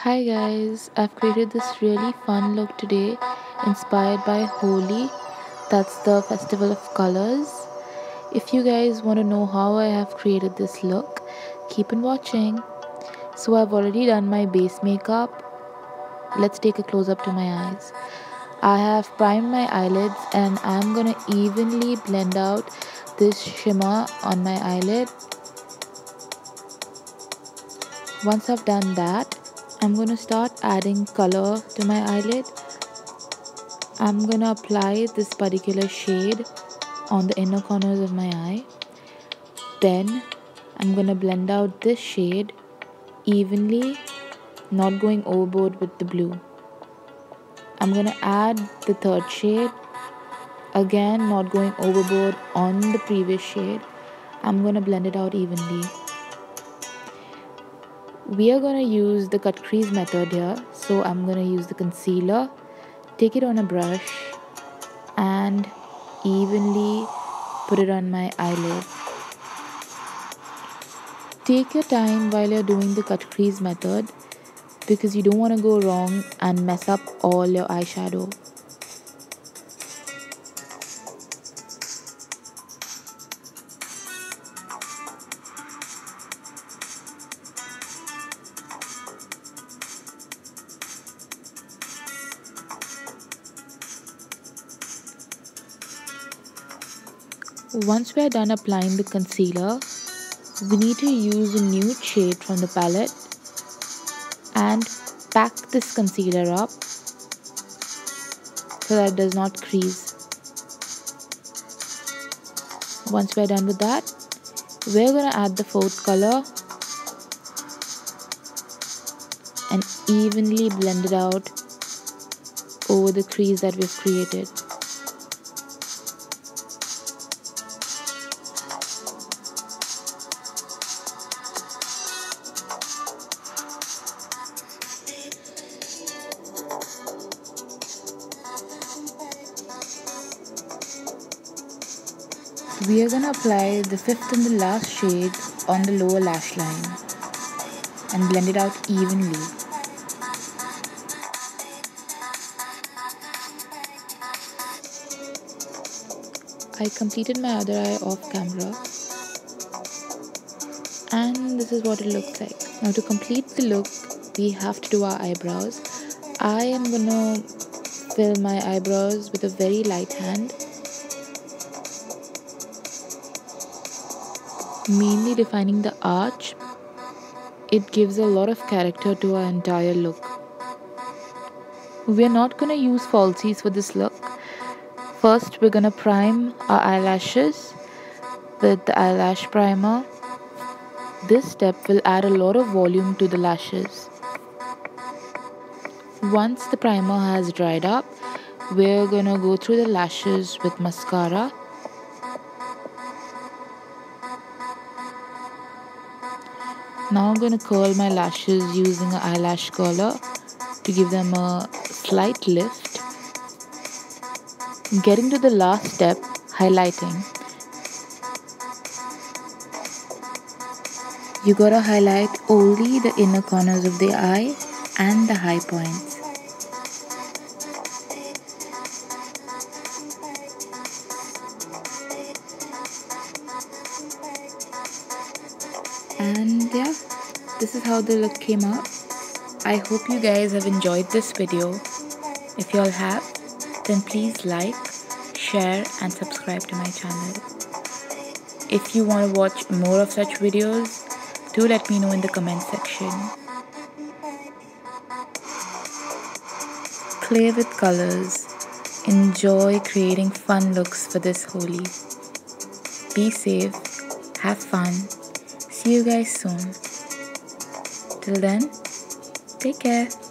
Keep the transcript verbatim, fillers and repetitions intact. Hi guys, I've created this really fun look today inspired by Holi, that's the festival of colors. If you guys want to know how I have created this look, keep on watching. So I've already done my base makeup. Let's take a close up to my eyes. I have primed my eyelids and I'm gonna evenly blend out this shimmer on my eyelid. Once I've done that, I'm gonna start adding color to my eyelid. I'm gonna apply this particular shade on the inner corners of my eye. Then I'm gonna blend out this shade evenly, not going overboard with the blue. I'm gonna add the third shade, again not going overboard on the previous shade. I'm gonna blend it out evenly. We are gonna use the cut crease method here, so I'm gonna use the concealer, take it on a brush and evenly put it on my eyelid. Take your time while you're doing the cut crease method because you don't want to go wrong and mess up all your eyeshadow. Once we are done applying the concealer, we need to use a nude shade from the palette and pack this concealer up so that it does not crease. Once we are done with that, we are going to add the fourth color and evenly blend it out over the crease that we've created. We are going to apply the fifth and the last shade on the lower lash line and blend it out evenly. I completed my other eye off camera and this is what it looks like. Now to complete the look, we have to do our eyebrows. I am going to fill my eyebrows with a very light hand, mainly defining the arch. It gives a lot of character to our entire look. We are not going to use falsies for this look. First we're going to prime our eyelashes with the eyelash primer. This step will add a lot of volume to the lashes. Once the primer has dried up, we're going to go through the lashes with mascara. Now I'm going to curl my lashes using an eyelash curler to give them a slight lift. Getting to the last step, highlighting. You gotta highlight only the inner corners of the eye and the high points. And yeah, this is how the look came out. I hope you guys have enjoyed this video. If you all have, then please like, share and subscribe to my channel. If you want to watch more of such videos, do let me know in the comment section. Play with colors. Enjoy creating fun looks for this Holi. Be safe, have fun. See you guys soon. Till then, take care.